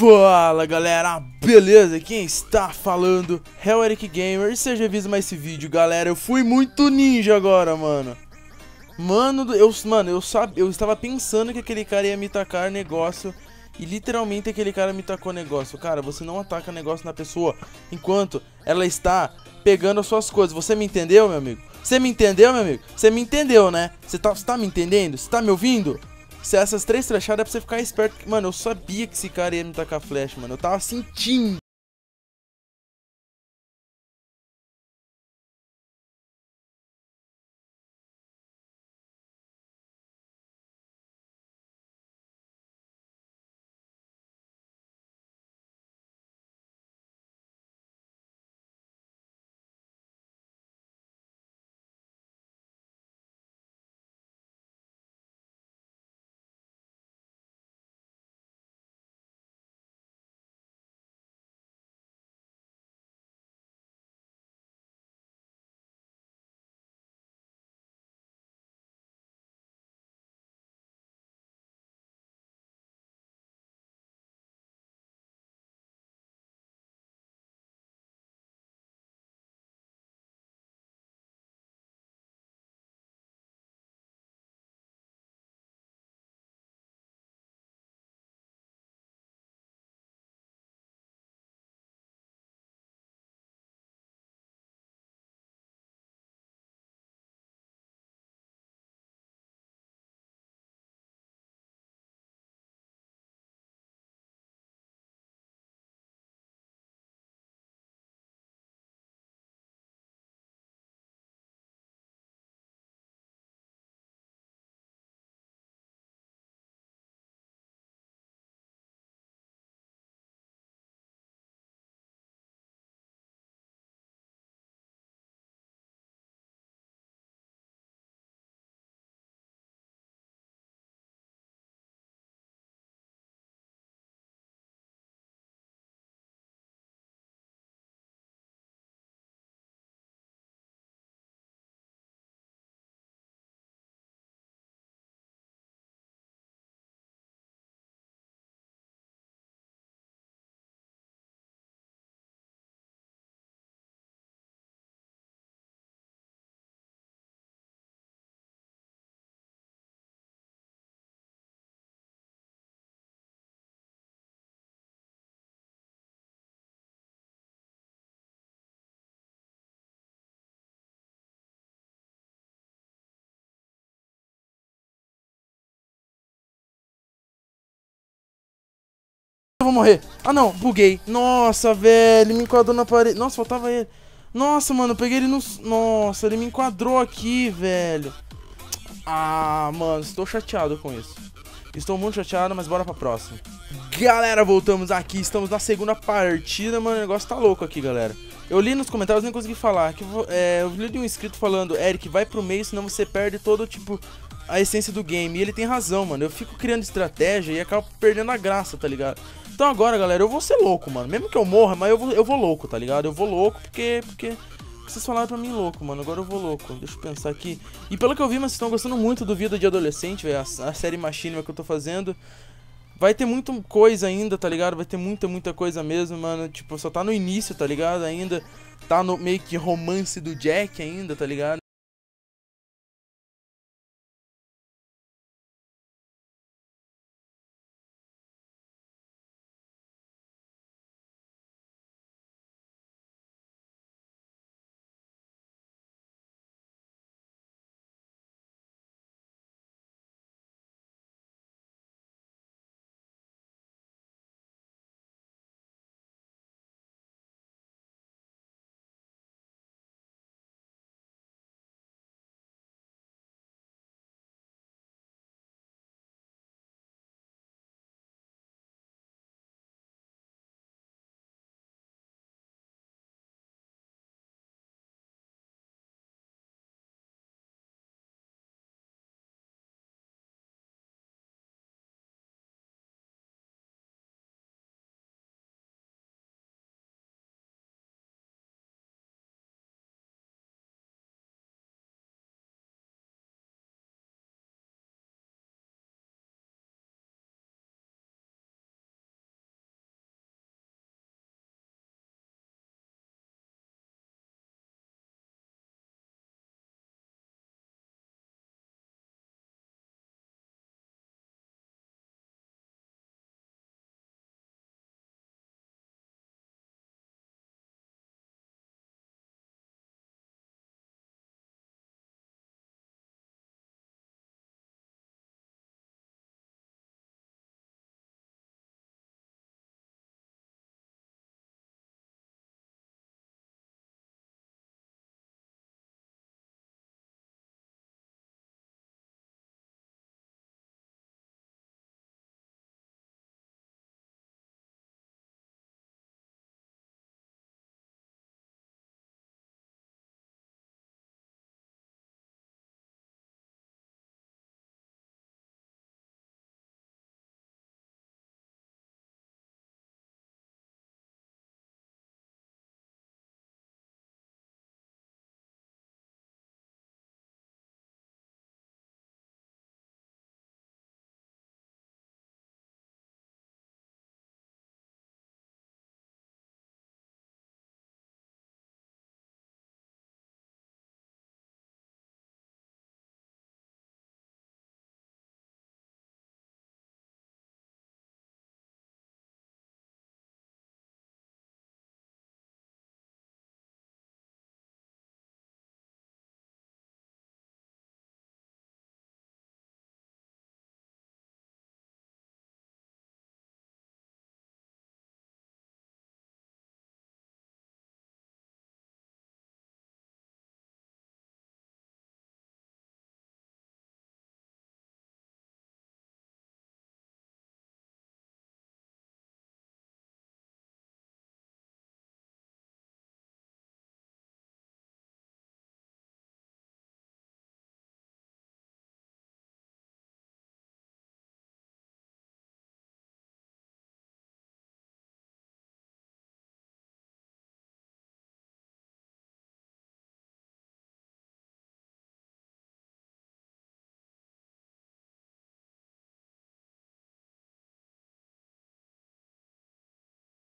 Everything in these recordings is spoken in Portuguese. Fala galera, beleza? Quem está falando é o Eric Gamer e seja bem-vindo a esse vídeo, galera. Eu fui muito ninja agora, mano. Mano, eu estava pensando que aquele cara ia me tacar negócio e literalmente aquele cara me tacou negócio. Cara, você não ataca negócio na pessoa enquanto ela está pegando as suas coisas. Você me entendeu, meu amigo? Você me entendeu, meu amigo? Você me entendeu, né? Você tá me entendendo? Você tá me ouvindo? Se essas três flechadas é pra você ficar esperto. Mano, eu sabia que esse cara ia me tacar flecha, mano. Eu tava sentindo. Eu vou morrer. Ah não, buguei. Nossa, velho, me enquadrou na parede. Nossa, faltava ele. Nossa, mano, eu peguei ele no... Nossa, ele me enquadrou aqui, velho. Ah, mano, estou chateado com isso. Estou muito chateado, mas bora pra próxima. Galera, voltamos aqui. Estamos na segunda partida, mano. O negócio tá louco aqui, galera. Eu li nos comentários, nem consegui falar que eu li de um inscrito falando: Eric, vai pro meio, senão você perde todo, tipo, a essência do game. E ele tem razão, mano. Eu fico criando estratégia e acabo perdendo a graça, tá ligado? Então agora, galera, eu vou ser louco, mano. Mesmo que eu morra, mas eu vou louco, tá ligado? Eu vou louco porque vocês falaram pra mim louco, mano. Agora eu vou louco. Deixa eu pensar aqui. E pelo que eu vi, mas vocês estão gostando muito do Vida de Adolescente, velho. A série Machinima que eu tô fazendo. Vai ter muita coisa ainda, tá ligado? Vai ter muita coisa mesmo, mano. Tipo, só tá no início, tá ligado? Ainda tá no meio que romance do Jack ainda, tá ligado?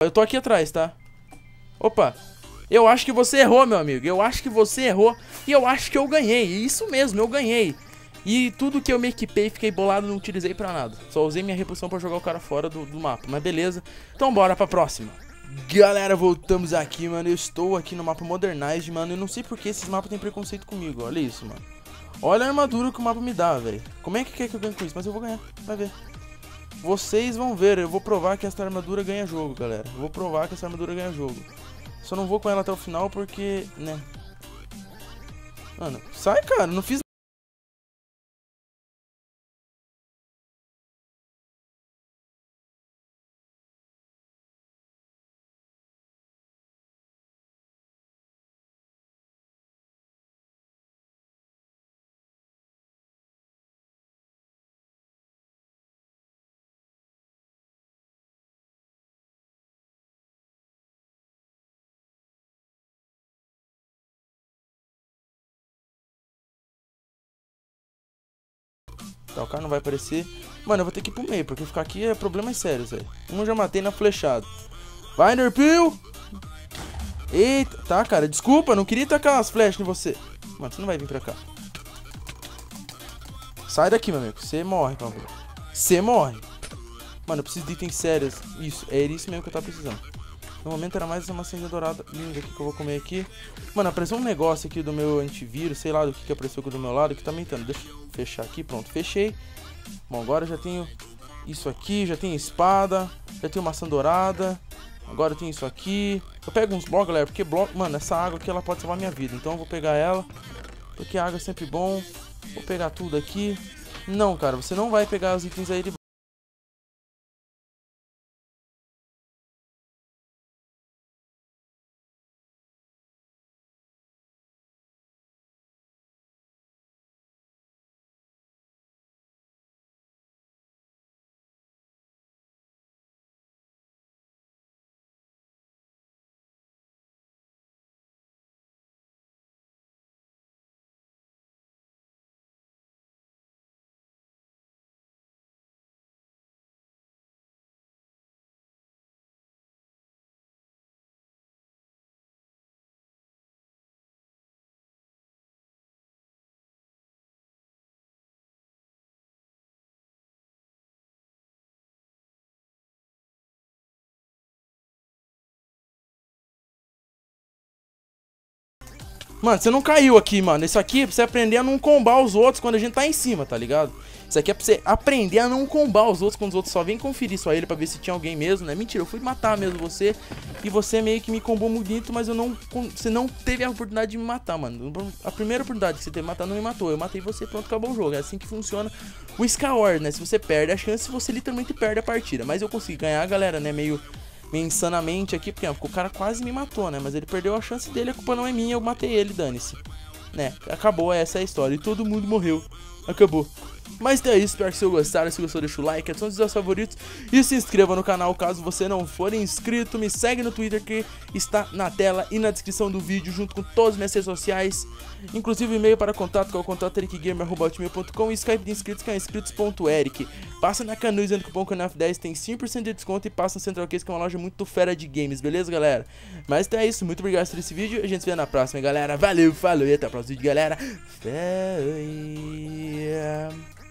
Eu tô aqui atrás, tá? Opa. Eu acho que você errou, meu amigo. Eu acho que você errou. E eu acho que eu ganhei. Isso mesmo, eu ganhei. E tudo que eu me equipei, fiquei bolado, não utilizei pra nada. Só usei minha repulsão pra jogar o cara fora do mapa. Mas beleza. Então bora pra próxima. Galera, voltamos aqui, mano. Eu estou aqui no mapa Modernized, mano. Eu não sei porque esses mapas têm preconceito comigo. Olha isso, mano. Olha a armadura que o mapa me dá, velho. Como é que quer que eu ganhe com isso? Mas eu vou ganhar, vai ver. Vocês vão ver, eu vou provar que essa armadura ganha jogo, galera. Eu vou provar que essa armadura ganha jogo. Só não vou com ela até o final porque, né. Mano, sai, cara, não fiz nada. Tá, o cara não vai aparecer. Mano, eu vou ter que ir pro meio, porque ficar aqui é problemas sérios, velho. Um eu já matei na flechada. Vai, Nerpil! Eita, tá, cara, desculpa, não queria tacar as flechas em você. Mano, você não vai vir pra cá. Sai daqui, meu amigo. Você morre, por favor. Você morre. Mano, eu preciso de itens sérios. Isso, é isso mesmo que eu tava precisando. No momento era mais essa maçãzinha dourada linda aqui que eu vou comer aqui. Mano, apareceu um negócio aqui do meu antivírus, sei lá do que apareceu aqui do meu lado, que tá mentando. Deixa eu fechar aqui, pronto, fechei. Bom, agora eu já tenho isso aqui, já tenho espada, já tenho maçã dourada. Agora eu tenho isso aqui. Eu pego uns blocos, galera, porque bloco... Mano, essa água aqui, ela pode salvar minha vida, então eu vou pegar ela. Porque a água é sempre bom. Vou pegar tudo aqui. Não, cara, você não vai pegar os itens aí de Mano, você não caiu aqui, mano. Isso aqui é pra você aprender a não combar os outros quando a gente tá em cima, tá ligado? Isso aqui é pra você aprender a não combar os outros quando os outros só vêm conferir sua ilha pra ver se tinha alguém mesmo, né? Mentira, eu fui matar mesmo você. E você meio que me combou muito bonito, mas eu não... Você não teve a oportunidade de me matar, mano. A primeira oportunidade que você teve de matar não me matou. Eu matei você, pronto, acabou o jogo. É assim que funciona o Skyward, né? Se você perde a chance, você literalmente perde a partida. Mas eu consegui ganhar, galera, né? Meio insanamente aqui, porque o cara quase me matou, né? Mas ele perdeu a chance dele, a culpa não é minha, eu matei ele, dane-se. Né? Acabou, essa é a história. E todo mundo morreu. Acabou. Mas então é isso, espero que vocês gostaram. Se gostou, deixa o like, adicione os seus favoritos e se inscreva no canal caso você não for inscrito. Me segue no Twitter que está na tela e na descrição do vídeo, junto com todas as minhas redes sociais, inclusive e-mail para contato, que é o contatoerickgaamer@hotmail.com, e Skype de inscritos, que é inscritos.erik. Passa na canuizando, cupom CANAF10 tem 5% de desconto, e passa no Central Case, que é uma loja muito fera de games, beleza, galera? Mas então é isso, muito obrigado por esse vídeo, a gente se vê na próxima, galera. Valeu, falou e até o próximo vídeo, galera. Fé.